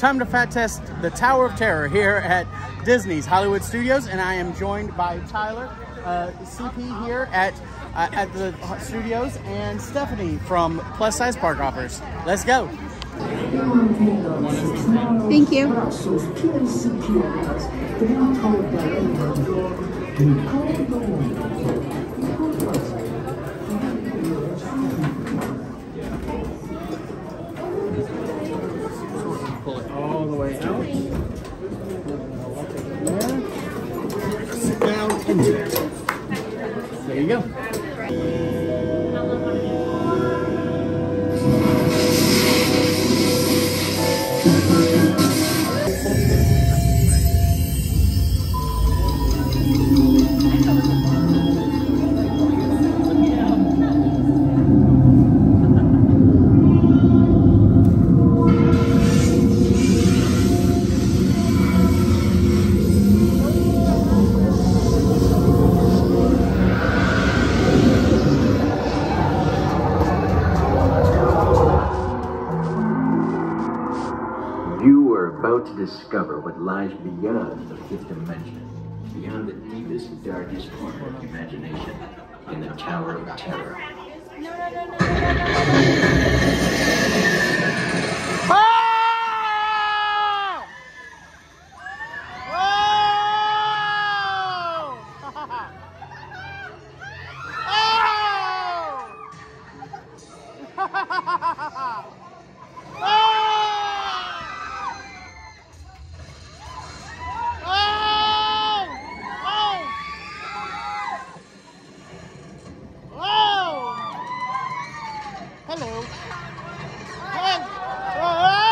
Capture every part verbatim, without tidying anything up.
Time to fat test the Tower of Terror here at Disney's Hollywood Studios, and I am joined by Tyler, uh, C P here at uh, at the studios, and Stephanie from Plus Size Park Hoppers. Let's go. Thank you. Pull it all the way out. I'll take it there. Sit down into it. There you go. You are about to discover what lies beyond the fifth dimension, beyond the deepest and darkest corner of imagination, in the Tower of Terror. No, no, no, no, no, no. Oh! Oh! Oh! Hello. Hey. Whoa. Whoa.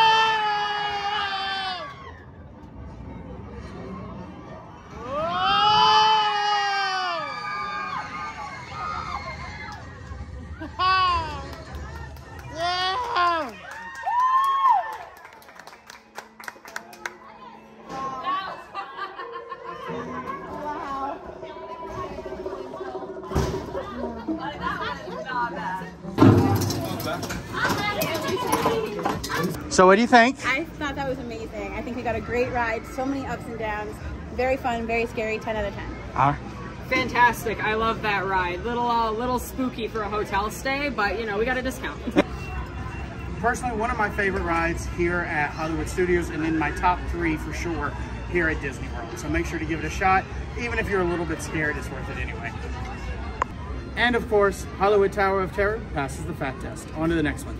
Yeah. So what do you think? I thought that was amazing. I think we got a great ride, so many ups and downs. Very fun, very scary, ten out of ten. Uh, Fantastic, I love that ride. Little, uh, little spooky for a hotel stay, but you know, we got a discount. Personally, one of my favorite rides here at Hollywood Studios, and in my top three for sure here at Disney World. So make sure to give it a shot. Even if you're a little bit scared, it's worth it anyway. And of course, Hollywood Tower of Terror passes the fat test. On to the next one.